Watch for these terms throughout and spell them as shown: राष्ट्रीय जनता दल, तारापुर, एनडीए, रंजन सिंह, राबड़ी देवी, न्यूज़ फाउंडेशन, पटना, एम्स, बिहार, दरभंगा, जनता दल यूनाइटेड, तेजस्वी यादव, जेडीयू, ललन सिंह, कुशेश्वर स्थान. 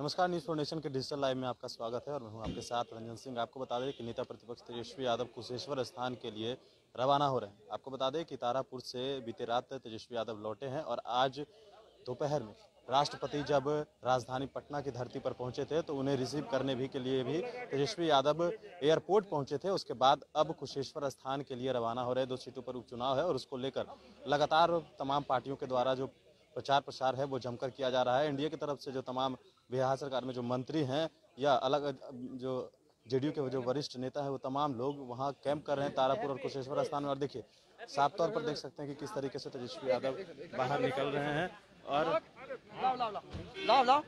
नमस्कार, न्यूज़ फाउंडेशन के digital live में आपका स्वागत है और मैं हूं आपके साथ रंजन सिंह। आपको बता दें कि नेता प्रतिपक्ष तेजस्वी यादव कुशेश्वर स्थान के लिए रवाना हो रहे हैं। आपको बता दें कि तारापुर से बीते रात तेजस्वी यादव लौटे हैं और आज दोपहर में राष्ट्रपति जब राजधानी पटना की धरती पर पहुंचे थे तो उन्हें रिसीव करने भी के लिए भी तेजस्वी यादव एयरपोर्ट पहुंचे थे। उसके बाद अब कुशेश्वर स्थान के लिए रवाना हो रहे। 2 सीटों पर उपचुनाव है और उसको लेकर लगातार तमाम पार्टियों के द्वारा जो प्रचार प्रसार है वो जमकर किया जा रहा है। एनडीए की तरफ से जो तमाम बिहार सरकार में जो मंत्री हैं या अलग जो जेडीयू के जो वरिष्ठ नेता है वो तमाम लोग वहाँ कैंप कर रहे हैं तारापुर और कुशेश्वर स्थान में। और देखिए साफ तौर पर देख सकते हैं कि किस तरीके से तेजस्वी यादव बाहर निकल रहे हैं और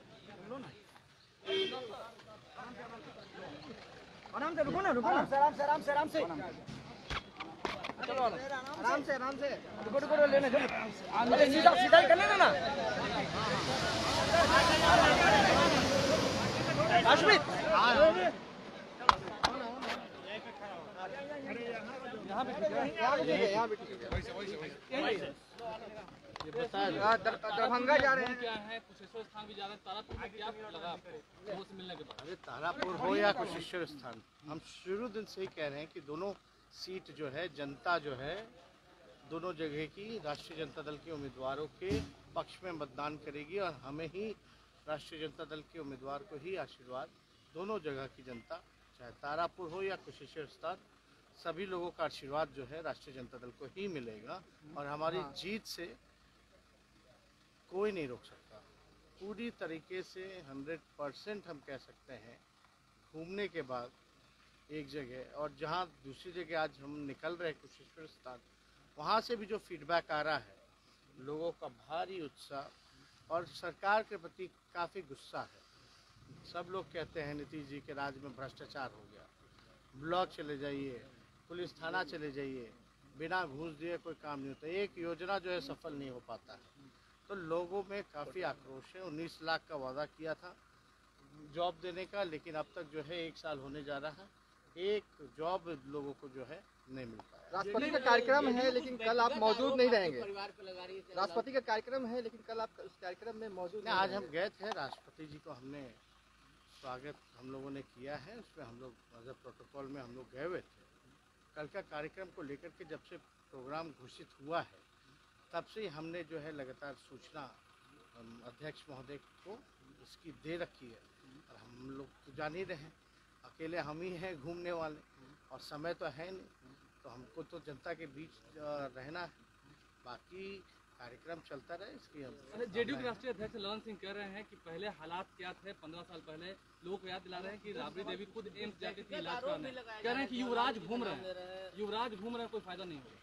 दरभंगा जा रहे हैं। क्या है कुशेश्वर स्थान भी जा रहे हैं, तारापुर में क्या लगा आपको वो से मिलने के बाद? अरे तारापुर हो या कुशेश्वर स्थान, हम शुरू दिन से ही कह रहे हैं कि दोनों सीट जो है जनता जो है दोनों जगह की राष्ट्रीय जनता दल के उम्मीदवारों के पक्ष में मतदान करेगी और हमें ही राष्ट्रीय जनता दल के उम्मीदवार को ही आशीर्वाद दोनों जगह की जनता, चाहे तारापुर हो या कुशेश्वर स्थान, सभी लोगों का आशीर्वाद जो है राष्ट्रीय जनता दल को ही मिलेगा और हमारी जीत से कोई नहीं रोक सकता। पूरी तरीके से 100% हम कह सकते हैं घूमने के बाद एक जगह और जहां दूसरी जगह आज हम निकल रहे कुशेश्वर स्थान, वहां से भी जो फीडबैक आ रहा है लोगों का भारी उत्साह और सरकार के प्रति काफ़ी गुस्सा है। सब लोग कहते हैं नीतीश जी के राज में भ्रष्टाचार हो गया, ब्लॉक चले जाइए, पुलिस थाना चले जाइए, बिना घूस दिए कोई काम नहीं होता, एक योजना जो है सफल नहीं हो पाता है। तो लोगों में काफ़ी आक्रोश है। 19 लाख का वादा किया था जॉब देने का, लेकिन अब तक जो है 1 साल होने जा रहा है, 1 जॉब लोगों को जो है नहीं मिल पाया। राष्ट्रपति का कार्यक्रम है लेकिन कल आप मौजूद नहीं रहेंगे। राष्ट्रपति का कार्यक्रम है लेकिन कल आप उस कार्यक्रम में मौजूद नहीं। आज हम गए थे, राष्ट्रपति जी को हमने स्वागत हम लोगों ने किया है, उसमें हम लोग प्रोटोकॉल में हम लोग गए हुए थे। कल का कार्यक्रम को लेकर के जब से प्रोग्राम घोषित हुआ है तब से हमने जो है लगातार सूचना अध्यक्ष महोदय को इसकी दे रखी है और हम लोग तो जान ही रहे हैं अकेले हम ही हैं घूमने वाले और समय तो है नहीं, तो हमको तो जनता के बीच रहना है, बाकी कार्यक्रम चलता रहे इसकी हम। जेडीयू के राष्ट्रीय अध्यक्ष ललन सिंह कह रहे हैं कि पहले हालात क्या थे 15 साल पहले, लोगों को याद दिला रहे हैं कि राबड़ी देवी खुद एम्स जाती थी इलाज कराने, कह रहे हैं कि युवराज घूम रहे हैं कोई फायदा नहीं हो रहा।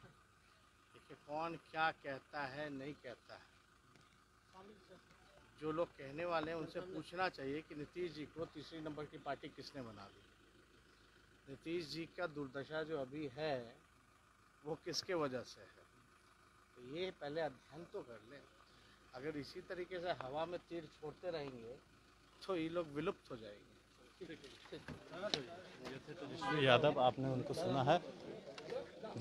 देखिए कौन क्या कहता है नहीं कहता है, जो लोग कहने वाले हैं उनसे पूछना चाहिए कि नीतीश जी को 3 नंबर की पार्टी किसने बना दी। नीतीश जी का दुर्दशा जो अभी है वो किसके वजह से है, तो ये पहले अध्ययन तो कर लें। अगर इसी तरीके से हवा में तीर छोड़ते रहेंगे तो ये लोग विलुप्त हो जाएंगे। यादव आपने उनको सुना है,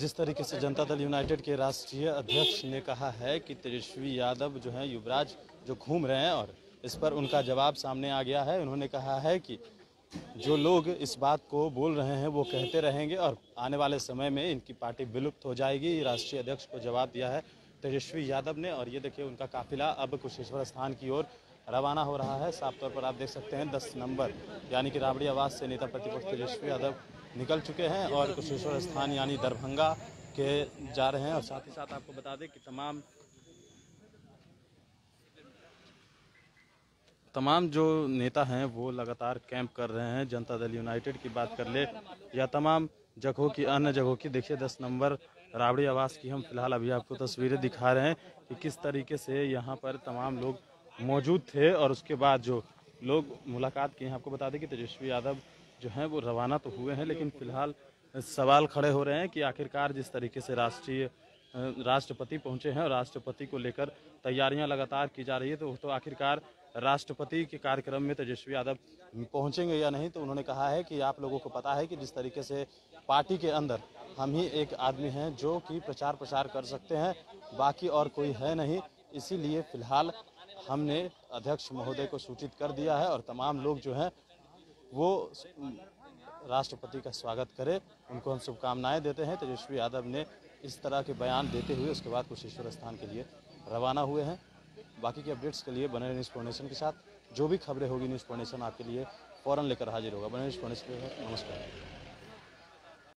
जिस तरीके से जनता दल यूनाइटेड के राष्ट्रीय अध्यक्ष ने कहा है कि तेजस्वी यादव जो हैं युवराज जो घूम रहे हैं, और इस पर उनका जवाब सामने आ गया है। उन्होंने कहा है कि जो लोग इस बात को बोल रहे हैं वो कहते रहेंगे और आने वाले समय में इनकी पार्टी विलुप्त हो जाएगी। राष्ट्रीय अध्यक्ष को जवाब दिया है तेजस्वी यादव ने। और ये देखिए उनका काफिला अब कुशेश्वर स्थान की ओर रवाना हो रहा है। साफ तौर पर आप देख सकते हैं 10 नंबर यानी कि राबड़ी आवास से नेता प्रतिपक्ष तेजस्वी यादव निकल चुके हैं और कुशेश्वर स्थान यानी दरभंगा के जा रहे हैं। और साथ ही साथ आपको बता दें कि तमाम जो नेता हैं वो लगातार कैंप कर रहे हैं। जनता दल यूनाइटेड की बात कर ले या तमाम जगहों की अन्य जगहों की, देखिए 10 नंबर राबड़ी आवास की हम फिलहाल अभी आपको तस्वीरें दिखा रहे हैं कि किस तरीके से यहाँ पर तमाम लोग मौजूद थे और उसके बाद जो लोग मुलाकात किए हैं। आपको बता दें कि तेजस्वी यादव जो हैं वो रवाना तो हुए हैं लेकिन फिलहाल सवाल खड़े हो रहे हैं कि आखिरकार जिस तरीके से राष्ट्रपति पहुँचे हैं और राष्ट्रपति को लेकर तैयारियाँ लगातार की जा रही है, तो आखिरकार राष्ट्रपति के कार्यक्रम में तेजस्वी यादव पहुंचेंगे या नहीं। तो उन्होंने कहा है कि आप लोगों को पता है कि जिस तरीके से पार्टी के अंदर हम ही एक आदमी हैं जो कि प्रचार प्रसार कर सकते हैं, बाकी और कोई है नहीं, इसीलिए फिलहाल हमने अध्यक्ष महोदय को सूचित कर दिया है और तमाम लोग जो हैं वो राष्ट्रपति का स्वागत करें, उनको हम शुभकामनाएं देते हैं। तेजस्वी यादव ने इस तरह के बयान देते हुए उसके बाद कुशेश्वर स्थान के लिए रवाना हुए हैं। बाकी के अपडेट्स के लिए बने रहिए न्यूज़ फाउंडेशन के साथ। जो भी खबरें होगी न्यूज़ फाउंडेशन आपके लिए फ़ौरन लेकर हाजिर होगा। बने न्यूज़ फाउंडेशन के साथ। नमस्कार।